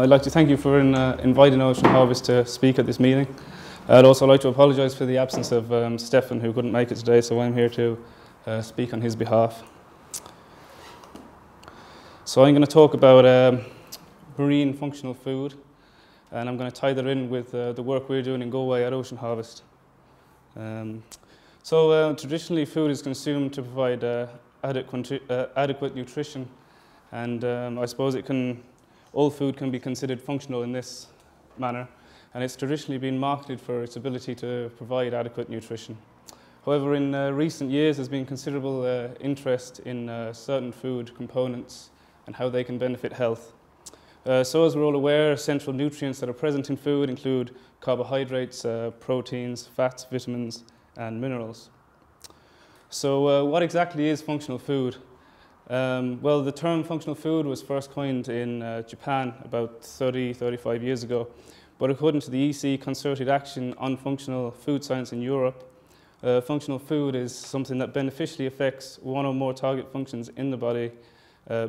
I'd like to thank you for inviting Ocean Harvest to speak at this meeting. I'd also like to apologise for the absence of Stefan, who couldn't make it today, so I'm here to speak on his behalf. So I'm going to talk about marine functional food, and I'm going to tie that in with the work we're doing in Galway at Ocean Harvest. Traditionally food is consumed to provide adequate nutrition, and I suppose all food can be considered functional in this manner, and it's traditionally been marketed for its ability to provide adequate nutrition. However, in recent years there's been considerable interest in certain food components and how they can benefit health. So as we're all aware, essential nutrients that are present in food include carbohydrates, proteins, fats, vitamins and minerals. So what exactly is functional food? Well, the term functional food was first coined in Japan about 35 years ago, but according to the EC Concerted Action on Functional Food Science in Europe, functional food is something that beneficially affects one or more target functions in the body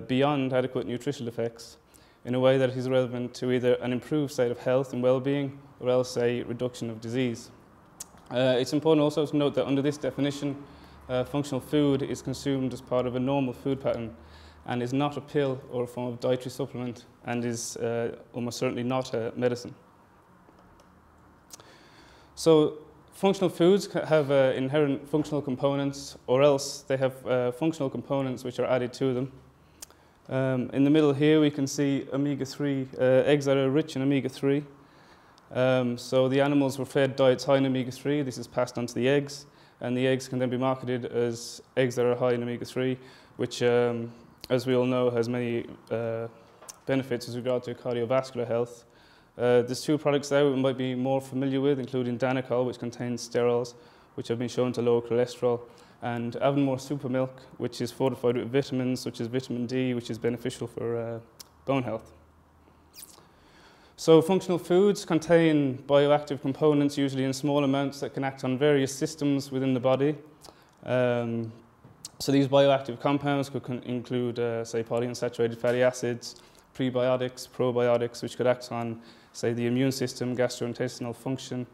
beyond adequate nutritional effects in a way that is relevant to either an improved state of health and well-being or else a reduction of disease. It's important also to note that under this definition, functional food is consumed as part of a normal food pattern and is not a pill or a form of dietary supplement and is almost certainly not a medicine. So functional foods have inherent functional components, or else they have functional components which are added to them. In the middle here we can see omega-3, eggs that are rich in omega-3. So the animals were fed diets high in omega-3, this is passed on to the eggs, and the eggs can then be marketed as eggs that are high in omega-3, which as we all know has many benefits with regard to cardiovascular health. There's two products there we might be more familiar with, including Danacol, which contains sterols, which have been shown to lower cholesterol, and Avonmore Super Milk, which is fortified with vitamins such as vitamin D, which is beneficial for bone health. So functional foods contain bioactive components, usually in small amounts, that can act on various systems within the body. So these bioactive compounds could include, say, polyunsaturated fatty acids, prebiotics, probiotics, which could act on, say, the immune system, gastrointestinal function,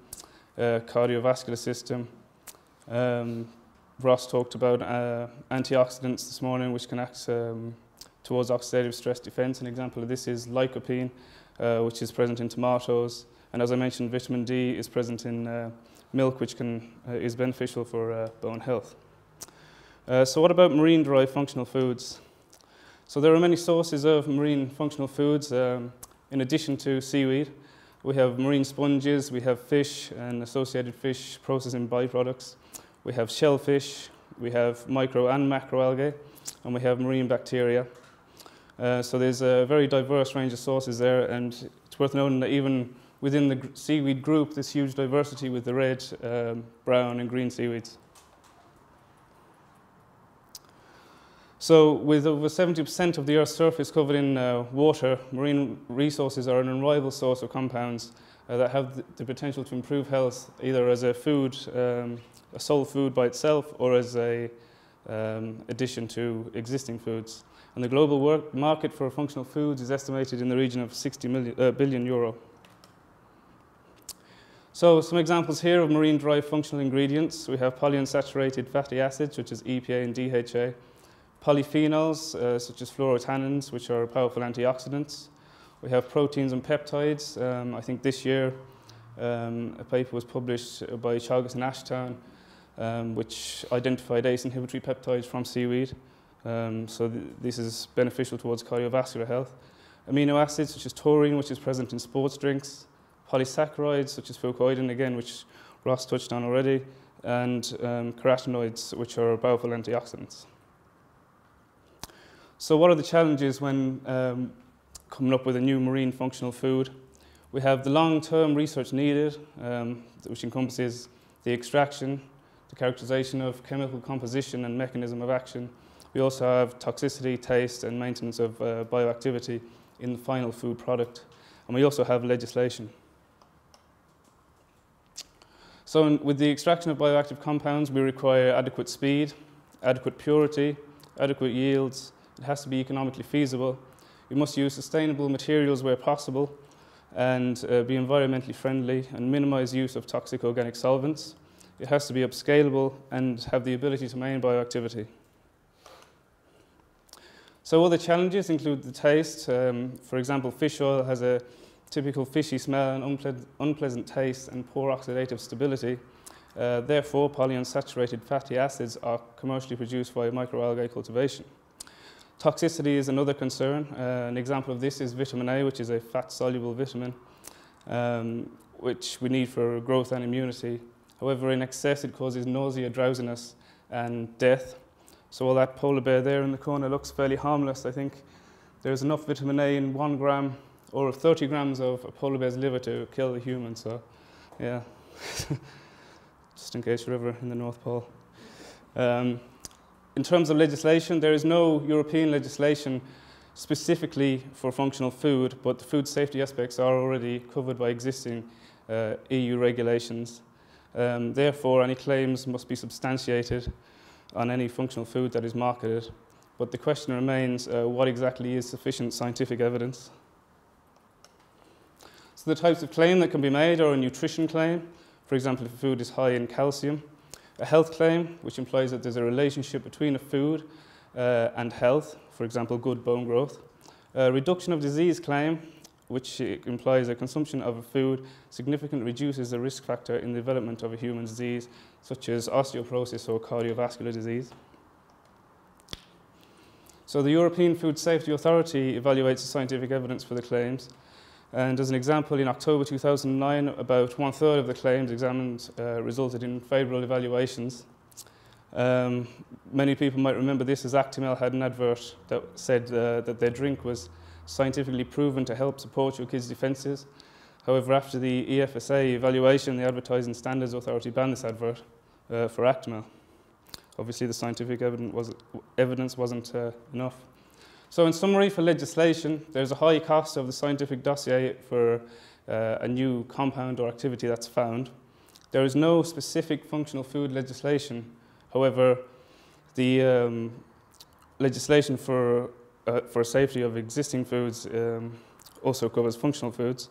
cardiovascular system. Ross talked about antioxidants this morning, which can act towards oxidative stress defense. An example of this is lycopene, which is present in tomatoes, and as I mentioned, vitamin D is present in milk, which is beneficial for bone health. So what about marine-derived functional foods? So there are many sources of marine functional foods. In addition to seaweed, we have marine sponges, we have fish and associated fish processing byproducts, we have shellfish, we have micro and macroalgae, and we have marine bacteria. So there's a very diverse range of sources there, and it's worth noting that even within the seaweed group, there's huge diversity with the red, brown and green seaweeds. So with over 70% of the Earth's surface covered in water, marine resources are an unrivaled source of compounds that have the potential to improve health, either as a food, a sole food by itself, or as a addition to existing foods. And the global market for functional foods is estimated in the region of 60 billion euro. So some examples here of marine-derived functional ingredients. We have polyunsaturated fatty acids, such as EPA and DHA, polyphenols, such as fluorotannins, which are powerful antioxidants. We have proteins and peptides. I think this year a paper was published by Chagas and Ashton, which identified ACE inhibitory peptides from seaweed. So this is beneficial towards cardiovascular health. Amino acids such as taurine, which is present in sports drinks, polysaccharides such as fucoidin, again, which Ross touched on already, and carotenoids, which are powerful antioxidants. So what are the challenges when coming up with a new marine functional food? We have the long-term research needed, which encompasses the extraction, the characterization of chemical composition and mechanism of action. We also have toxicity, taste, and maintenance of bioactivity in the final food product. And we also have legislation. So with the extraction of bioactive compounds, we require adequate speed, adequate purity, adequate yields. It has to be economically feasible. We must use sustainable materials where possible and be environmentally friendly and minimise use of toxic organic solvents. It has to be upscalable and have the ability to maintain bioactivity. So other challenges include the taste. For example, fish oil has a typical fishy smell and unpleasant taste and poor oxidative stability. Therefore, polyunsaturated fatty acids are commercially produced by microalgae cultivation. Toxicity is another concern. An example of this is vitamin A, which is a fat-soluble vitamin, which we need for growth and immunity. However, in excess, it causes nausea, drowsiness, and death. So while that polar bear there in the corner looks fairly harmless, I think there's enough vitamin A in 1 gram or 30 grams of a polar bear's liver to kill the human. So, yeah, just in case you're ever in the North Pole. In terms of legislation, there is no European legislation specifically for functional food, but the food safety aspects are already covered by existing EU regulations. Therefore, any claims must be substantiated on any functional food that is marketed. But the question remains, what exactly is sufficient scientific evidence? So the types of claim that can be made are a nutrition claim. For example, if a food is high in calcium. A health claim, which implies that there's a relationship between a food and health, for example, good bone growth. A reduction of disease claim, which implies a consumption of a food significantly reduces the risk factor in the development of a human disease, such as osteoporosis or cardiovascular disease. So the European Food Safety Authority evaluates the scientific evidence for the claims. And as an example, in October 2009, about 1/3 of the claims examined resulted in favourable evaluations. Many people might remember this as Actimel had an advert that said that their drink was scientifically proven to help support your kids' defences. However, after the EFSA evaluation, the Advertising Standards Authority banned this advert for Actimel. Obviously, the scientific evidence wasn't enough. So in summary, for legislation, there's a high cost of the scientific dossier for a new compound or activity that's found. There is no specific functional food legislation. However, the legislation for safety of existing foods also covers functional foods.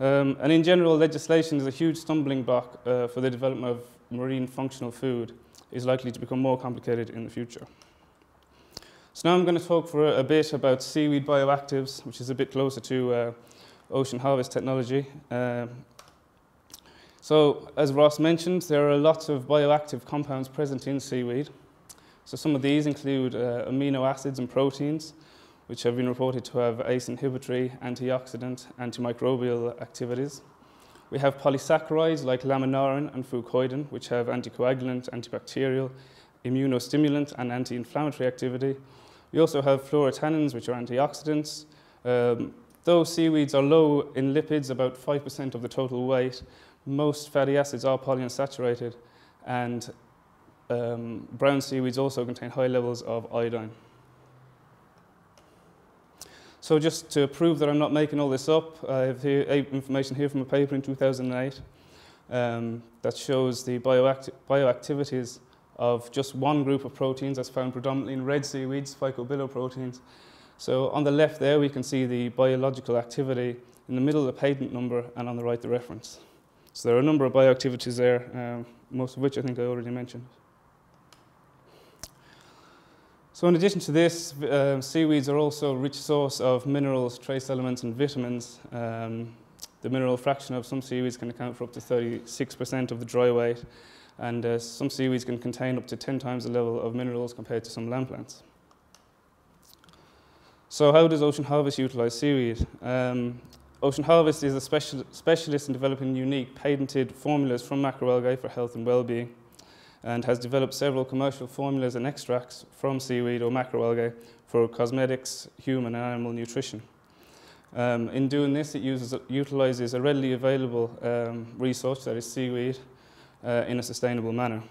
And in general, legislation is a huge stumbling block for the development of marine functional food. It's likely to become more complicated in the future. So now I'm going to talk for a bit about seaweed bioactives, which is a bit closer to Ocean Harvest technology. So as Ross mentioned, there are lots of bioactive compounds present in seaweed. So some of these include amino acids and proteins, which have been reported to have ACE inhibitory, antioxidant, antimicrobial activities. We have polysaccharides like laminarin and fucoidin, which have anticoagulant, antibacterial, immunostimulant, and anti-inflammatory activity. We also have fluorotannins, which are antioxidants. Though seaweeds are low in lipids, about 5% of the total weight, most fatty acids are polyunsaturated, and brown seaweeds also contain high levels of iodine. So just to prove that I'm not making all this up, I have here information here from a paper in 2008 that shows the bioactivities of just one group of proteins that's found predominantly in red seaweeds, phycobiliproteins. So on the left there, we can see the biological activity, in the middle the patent number, and on the right the reference. So there are a number of bioactivities there, most of which I think I already mentioned. So in addition to this, seaweeds are also a rich source of minerals, trace elements, and vitamins. The mineral fraction of some seaweeds can account for up to 36% of the dry weight. And some seaweeds can contain up to 10 times the level of minerals compared to some land plants. So how does Ocean Harvest utilise seaweed? Ocean Harvest is a specialist in developing unique patented formulas from macroalgae for health and well-being, and has developed several commercial formulas and extracts from seaweed or macroalgae for cosmetics, human and animal nutrition. In doing this, it utilises a readily available resource, that is seaweed, in a sustainable manner.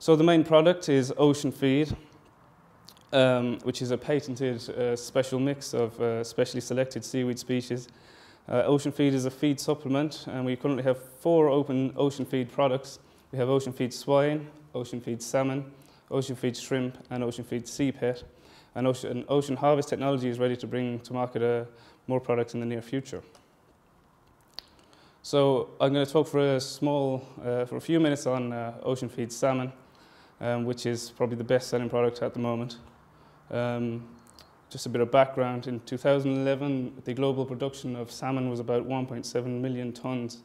So the main product is Ocean Feed, which is a patented special mix of specially selected seaweed species. Ocean Feed is a feed supplement, and we currently have 4 open Ocean Feed products. We have Ocean Feed Swine, Ocean Feed Salmon, Ocean Feed Shrimp, and Ocean Feed Sea Pet. and Ocean Harvest Technology is ready to bring to market more products in the near future. So I'm going to talk for a few minutes on Ocean Feed Salmon, which is probably the best selling product at the moment. Just a bit of background, in 2011 the global production of salmon was about 1.7 million tonnes,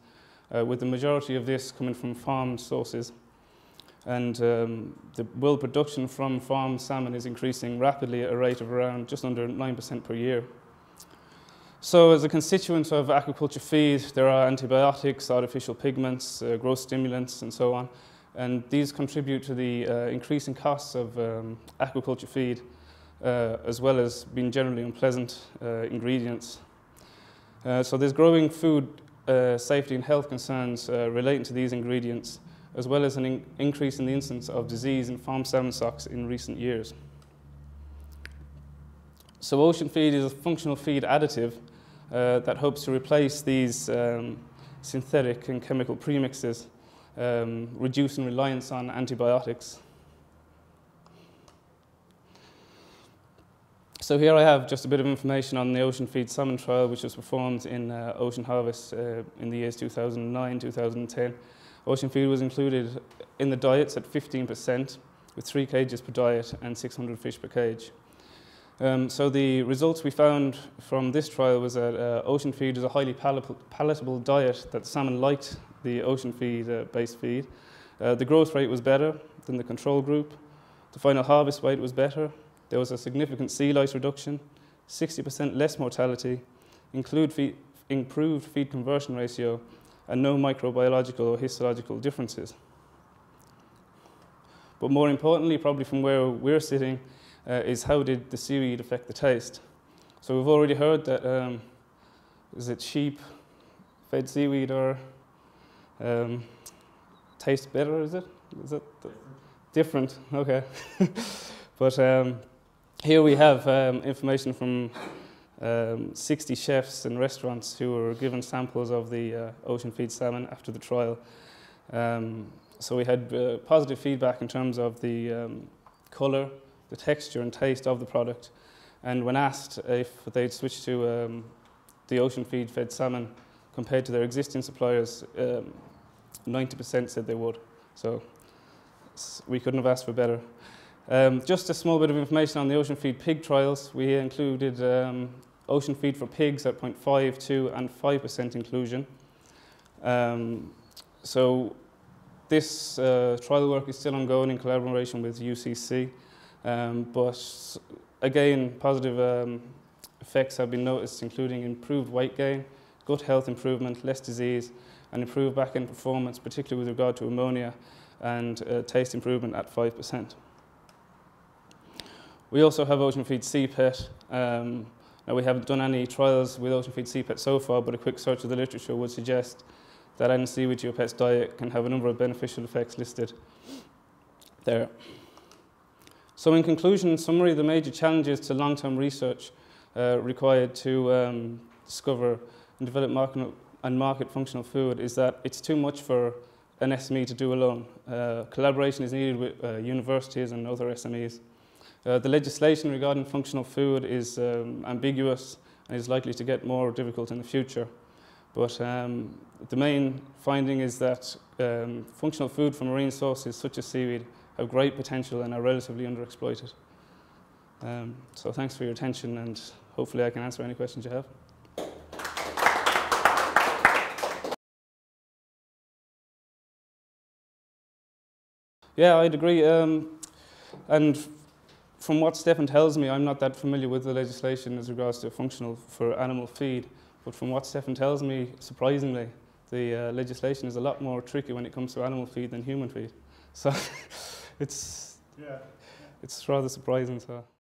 with the majority of this coming from farmed sources. And the world production from farmed salmon is increasing rapidly at a rate of around just under 9% per year. So as a constituent of aquaculture feed, there are antibiotics, artificial pigments, growth stimulants, and so on. And these contribute to the increasing costs of aquaculture feed, as well as being generally unpleasant ingredients. So there's growing food safety and health concerns relating to these ingredients, as well as an increase in the incidence of disease in farmed salmon stocks in recent years. So Ocean Feed is a functional feed additive that hopes to replace these synthetic and chemical premixes, reducing reliance on antibiotics. So here I have just a bit of information on the Ocean Feed Salmon trial, which was performed in Ocean Harvest in the years 2009, 2010. Ocean Feed was included in the diets at 15%, with 3 cages per diet and 600 fish per cage. So the results we found from this trial was that Ocean Feed is a highly palatable diet that salmon liked the Ocean Feed-based feed. The growth rate was better than the control group. The final harvest weight was better. There was a significant sea lice reduction, 60% less mortality, improved feed conversion ratio, and no microbiological or histological differences. But more importantly, probably from where we're sitting, is how did the seaweed affect the taste? So we've already heard that, is it sheep fed seaweed or taste better, is it? Is it different? Okay. But here we have information from 60 chefs and restaurants who were given samples of the Ocean Feed Salmon after the trial. So we had positive feedback in terms of the colour, the texture and taste of the product. And when asked if they'd switched to the Ocean Feed fed salmon compared to their existing suppliers, 90% said they would. So we couldn't have asked for better. Just a small bit of information on the Ocean Feed pig trials. We included Ocean Feed for pigs at 0.5, 2 and 5% inclusion. So this trial work is still ongoing in collaboration with UCC, but again positive effects have been noticed, including improved weight gain, gut health improvement, less disease and improved back-end performance, particularly with regard to ammonia and taste improvement at 5%. We also have Ocean Feed Sea Pet. Now we haven't done any trials with Ocean Feed Sea Pet so far, but a quick search of the literature would suggest that adding seaweed to your pet's diet can have a number of beneficial effects listed there. So in conclusion, in summary, the major challenges to long-term research required to discover and develop market functional food is that it's too much for an SME to do alone. Collaboration is needed with universities and other SMEs. The legislation regarding functional food is ambiguous and is likely to get more difficult in the future. But the main finding is that functional food from marine sources such as seaweed have great potential and are relatively underexploited. So thanks for your attention, and hopefully I can answer any questions you have. Yeah, I'd agree. And from what Stefan tells me, I'm not that familiar with the legislation as regards to functional for animal feed, but from what Stefan tells me, surprisingly, the legislation is a lot more tricky when it comes to animal feed than human feed. So it's rather surprising. So.